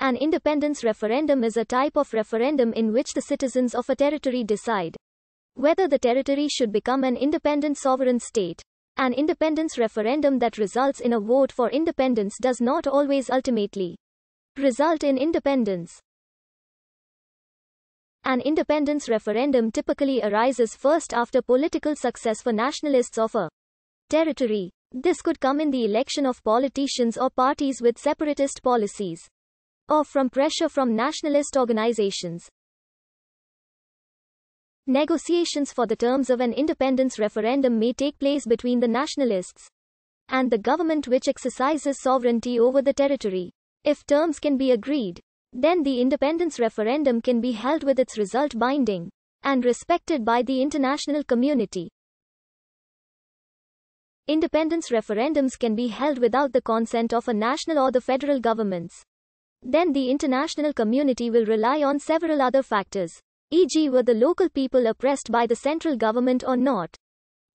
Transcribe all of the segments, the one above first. An independence referendum is a type of referendum in which the citizens of a territory decide whether the territory should become an independent sovereign state. An independence referendum that results in a vote for independence does not always ultimately result in independence. An independence referendum typically arises first after political success for nationalists of a territory. This could come in the election of politicians or parties with separatist policies, or from pressure from nationalist organizations. Negotiations for the terms of an independence referendum may take place between the nationalists and the government which exercises sovereignty over the territory. If terms can be agreed, then the independence referendum can be held with its result binding and respected by the international community. Independence referendums can be held without the consent of a national or the federal governments. Then the international community will rely on several other factors, e.g. were the local people oppressed by the central government or not,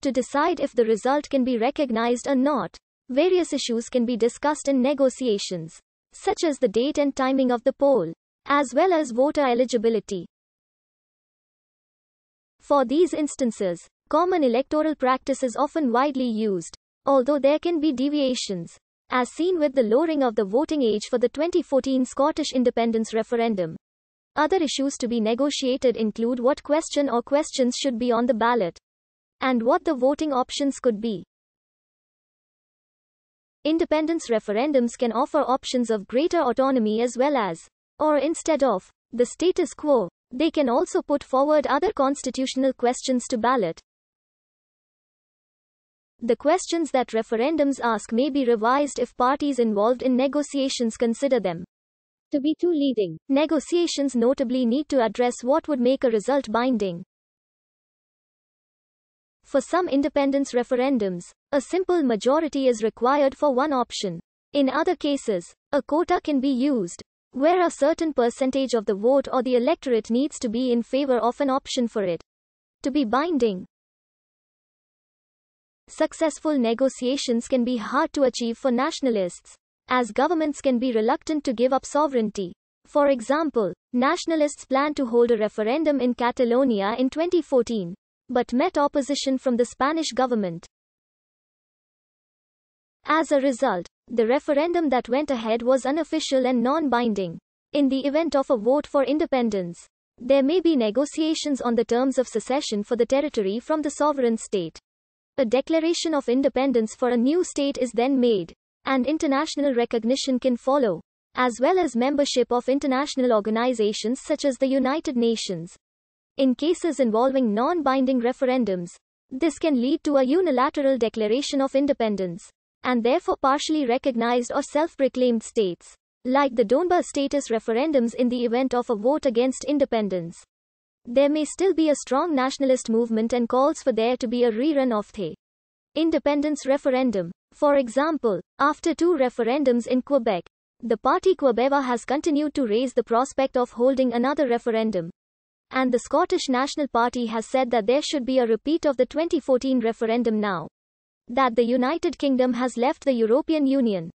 to decide if the result can be recognized or not. Various issues can be discussed in negotiations, such as the date and timing of the poll, as well as voter eligibility. For these instances, common electoral practice is often widely used, although there can be deviations, as seen with the lowering of the voting age for the 2014 Scottish independence referendum. Other issues to be negotiated include what question or questions should be on the ballot, and what the voting options could be. Independence referendums can offer options of greater autonomy as well as, or instead of, the status quo. They can also put forward other constitutional questions to ballot. The questions that referendums ask may be revised if parties involved in negotiations consider them to be too leading. Negotiations notably need to address what would make a result binding. For some independence referendums, a simple majority is required for one option. In other cases, a quota can be used, where a certain percentage of the vote or the electorate needs to be in favor of an option for it to be binding. Successful negotiations can be hard to achieve for nationalists, as governments can be reluctant to give up sovereignty. For example, nationalists planned to hold a referendum in Catalonia in 2014, but met opposition from the Spanish government. As a result, the referendum that went ahead was unofficial and non-binding. In the event of a vote for independence, there may be negotiations on the terms of secession for the territory from the sovereign state. A declaration of independence for a new state is then made, and international recognition can follow, as well as membership of international organizations such as the United Nations. In cases involving non-binding referendums, this can lead to a unilateral declaration of independence, and therefore partially recognized or self-proclaimed states, like the Donbas status referendums. In the event of a vote against independence, there may still be a strong nationalist movement and calls for there to be a rerun of the independence referendum. For example, after two referendums in Quebec, the party Quebeva has continued to raise the prospect of holding another referendum, and the Scottish National Party has said that there should be a repeat of the 2014 referendum now that the United Kingdom has left the European Union.